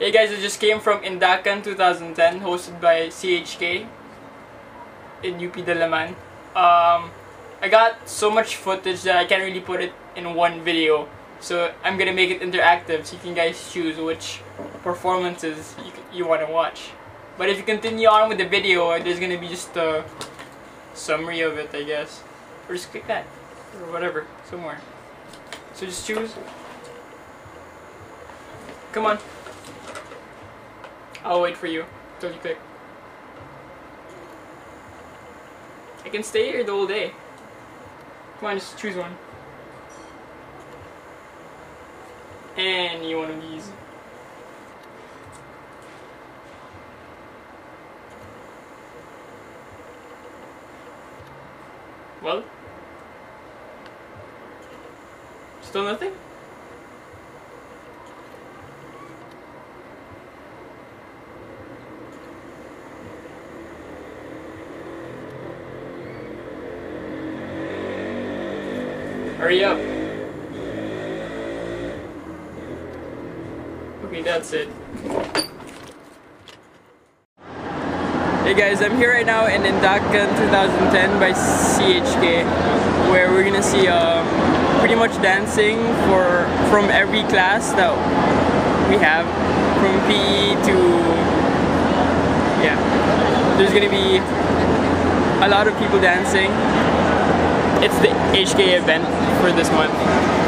Hey guys, I just came from Indakan 2010, hosted by CHK in UP Dalaman. I got so much footage that I can't really put it in one video, so I'm gonna make it interactive so you can guys choose which performances you want to watch. But if you continue on with the video, there's gonna be just a summary of it, I guess. Or just click that, or whatever, somewhere. So just choose. Come on. I'll wait for you till you click. I can stay here the whole day. Come on, just choose one. Any one of these. Well? Still nothing? Hurry up. Okay, that's it. Hey guys, I'm here right now in Indakan 2010 by CHK, where we're gonna see pretty much dancing from every class that we have, from PE to, yeah. There's gonna be a lot of people dancing. It's the HK event for this month.